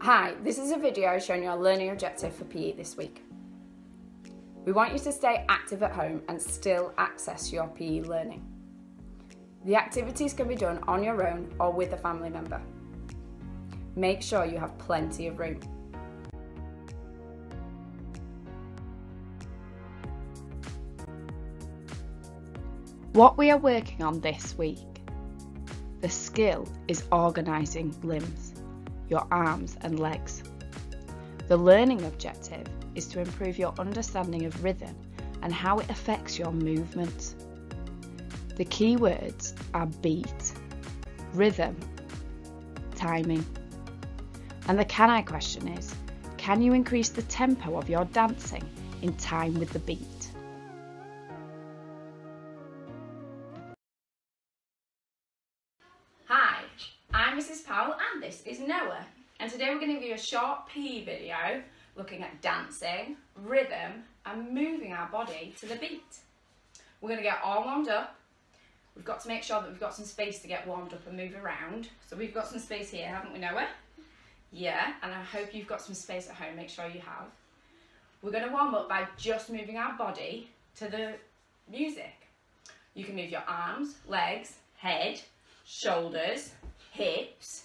Hi, this is a video showing you our learning objective for PE this week. We want you to stay active at home and still access your PE learning. The activities can be done on your own or with a family member. Make sure you have plenty of room. What we are working on this week. The skill is organising limbs, your arms and legs. The learning objective is to improve your understanding of rhythm and how it affects your movement. The key words are beat, rhythm, timing. And the can I question is, can you increase the tempo of your dancing in time with the beat? Hi, I'm Mrs. Powell and this is Noah, and today we're going to give you a short PE video looking at dancing, rhythm and moving our body to the beat. We're going to get all warmed up. We've got to make sure that we've got some space to get warmed up and move around. So we've got some space here, haven't we, Noah? Yeah, and I hope you've got some space at home, make sure you have. We're going to warm up by just moving our body to the music. You can move your arms, legs, head, shoulders, hips,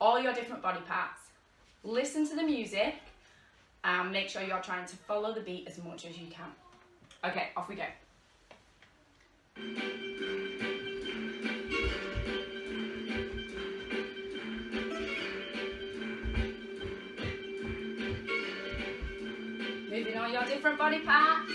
all your different body parts. Listen to the music and make sure you're trying to follow the beat as much as you can. Okay, off we go. Moving all your different body parts.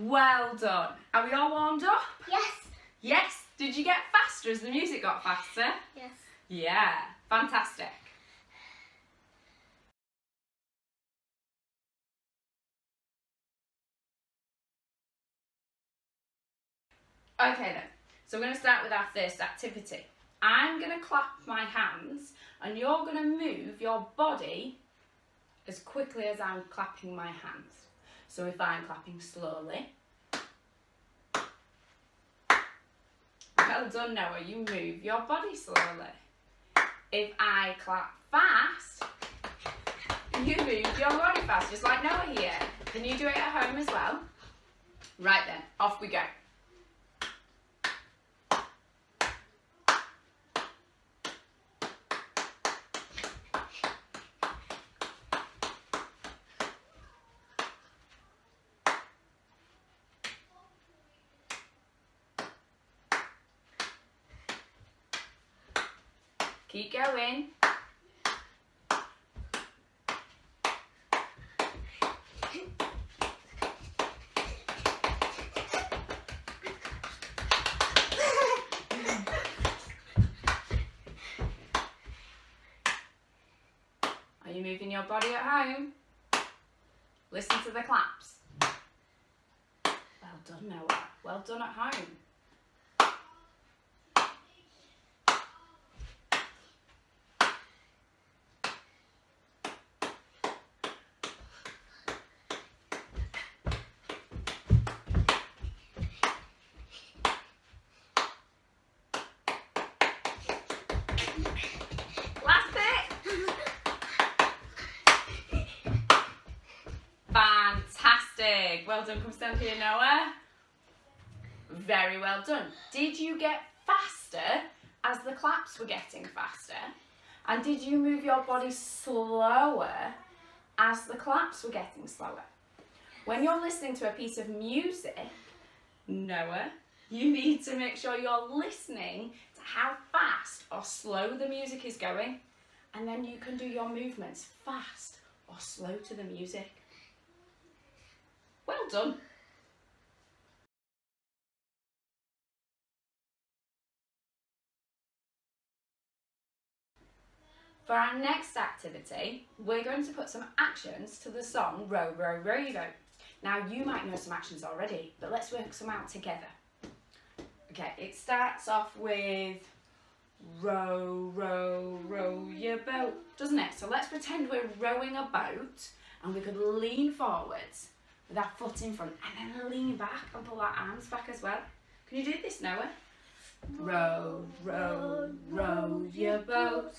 Well done. Are we all warmed up? Yes. Yes. Did you get faster as the music got faster? Yes. Yeah. Fantastic. Okay then. So we're going to start with our first activity. I'm going to clap my hands and you're going to move your body as quickly as I'm clapping my hands. So if I'm clapping slowly, well done, Noah, you move your body slowly. If I clap fast, you move your body fast, just like Noah here. Can you do it at home as well? Right then, off we go. Keep going. Are you moving your body at home? Listen to the claps. Well done, Noah. Well done at home. Last bit. Fantastic. Well done. Come stand here, Noah. Very well done. Did you get faster as the claps were getting faster? And did you move your body slower as the claps were getting slower? When you're listening to a piece of music, Noah, you need to make sure you're listening to how fast or slow the music is going, and then you can do your movements fast or slow to the music. Well done. For our next activity, we're going to put some actions to the song Row, Row, Row You Boat. Now, you might know some actions already, but let's work some out together. Okay, it starts off with row, row, row your boat, doesn't it? So let's pretend we're rowing a boat and we could lean forwards with our foot in front and then lean back and pull our arms back as well. Can you do this, Noah? Row, row, row your boat.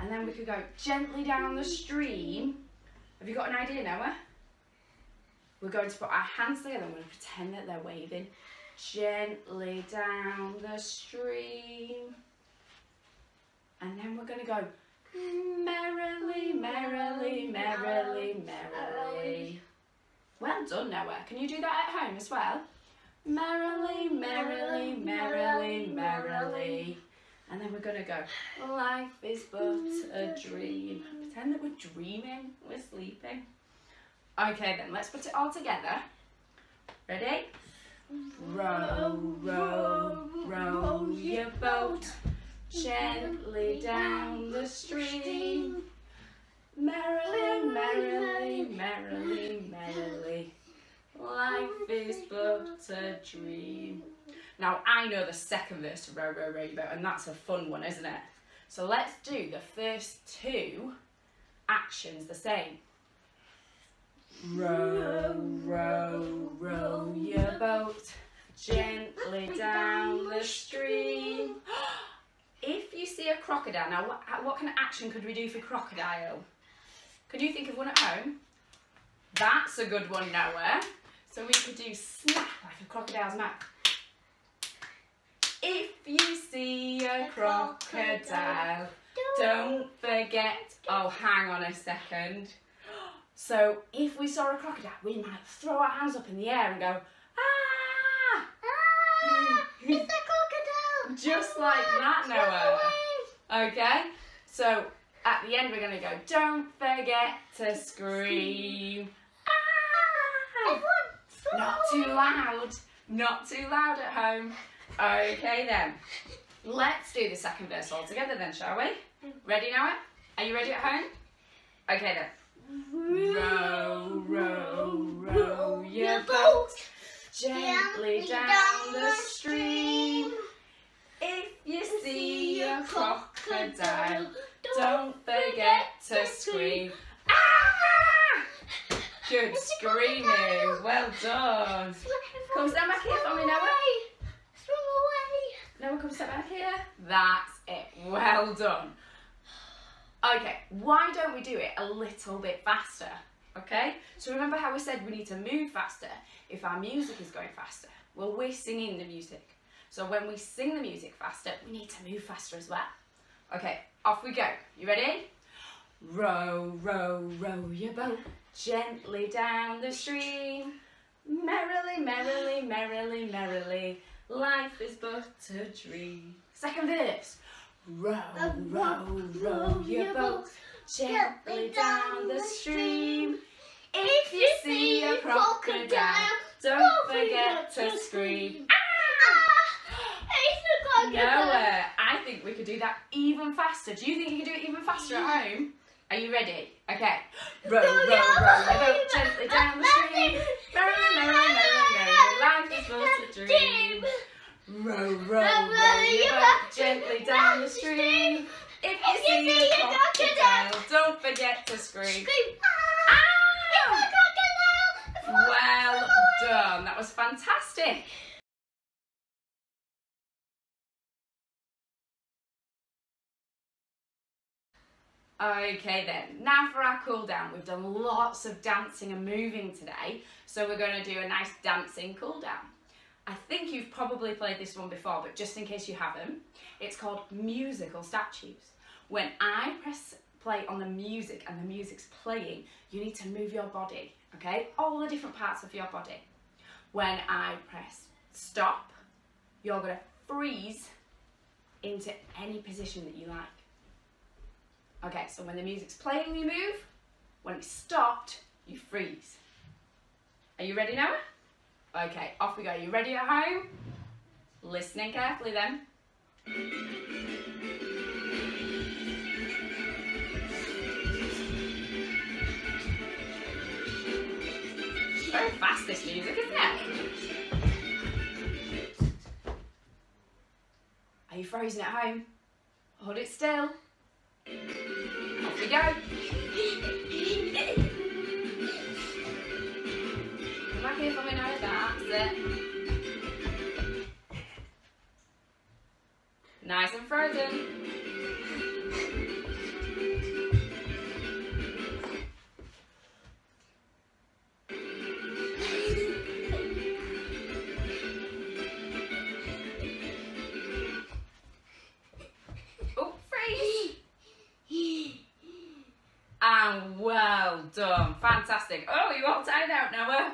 And then we could go gently down the stream. Have you got an idea, Noah? We're going to put our hands together and we're going to pretend that they're waving. Gently down the stream. And then we're going to go merrily, merrily, merrily, merrily. Well done, Noah. Can you do that at home as well? Merrily, merrily, merrily, merrily. And then we're going to go, life is but a dream. Pretend that we're dreaming, we're sleeping. Okay then, let's put it all together. Ready? Row, row, row your boat, gently down the stream. Merrily, merrily, merrily, merrily, life is but a dream. Now, I know the second verse to Row, Row, Row Your Boat, and that's a fun one, isn't it? So let's do the first two actions the same. Row, row, row your boat, gently down the stream. If you see a crocodile, now what kind of action could we do for crocodile? Could you think of one at home? That's a good one, Noah. So we could do snap like a crocodile's mouth. If you see a crocodile, don't forget, oh hang on a second. So if we saw a crocodile, we might throw our hands up in the air and go, ah! Ah! It's a crocodile! Just like that, Noah. Okay, so at the end we're going to go, don't forget to scream. Ah! Not too loud, not too loud at home. Okay then, let's do the second verse all together then, shall we? Ready, Noah? Are you ready at home? Okay then. Row, row, row your boat, gently down the stream. If you see a crocodile, don't forget to scream. Ah! Good screaming, well done. Come stand back here for me, Noah. No one comes back here. That's it. Well done. Okay, why don't we do it a little bit faster? Okay, so remember how we said we need to move faster if our music is going faster? Well, we're singing the music. So when we sing the music faster, we need to move faster as well. Okay, off we go. You ready? Row, row, row your boat, gently down the stream. Merrily, merrily, merrily, merrily. Life is but a dream. Second verse. Row, row, row your boat, gently down the stream. If you see a crocodile, don't forget to scream. Ah! It's a crocodile. Noah, I think we could do that even faster. Do you think you can do it even faster at home? Are you ready? Okay. Row, row, row your boat, gently down the stream. Merrily, merrily, merrily, life is but a dream. Row, row, row your boat, gently down the stream. If you see a crocodile, don't forget to scream. Scream! Ah! It's a crocodile! Well done. That was fantastic. Okay then, now for our cool down. We've done lots of dancing and moving today, so we're going to do a nice dancing cool down. I think you've probably played this one before, but just in case you haven't, it's called musical statues. When I press play on the music and the music's playing, you need to move your body, okay? All the different parts of your body. When I press stop, you're going to freeze into any position that you like. Okay, so when the music's playing, you move. When it's stopped, you freeze. Are you ready, Noah? Okay, off we go. Are you ready at home? Listening carefully then. Very fast, this music, isn't it? Are you frozen at home? Hold it still. Off we go. Come back here for me now. That's it. Nice and frozen. Well done, fantastic. Oh, you all tired out, Noah.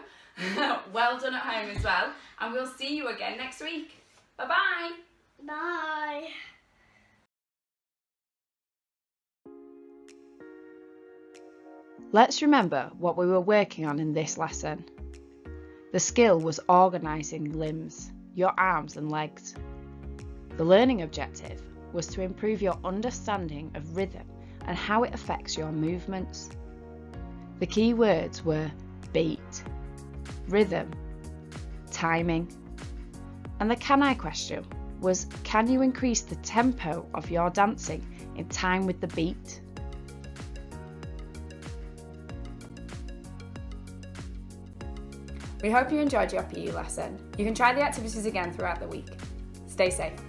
Well done at home as well. And we'll see you again next week. Bye-bye. Bye. Let's remember what we were working on in this lesson. The skill was organising limbs, your arms and legs. The learning objective was to improve your understanding of rhythm and how it affects your movements. The key words were beat, rhythm, timing, and the can I question was, can you increase the tempo of your dancing in time with the beat? We hope you enjoyed your PU lesson. You can try the activities again throughout the week. Stay safe.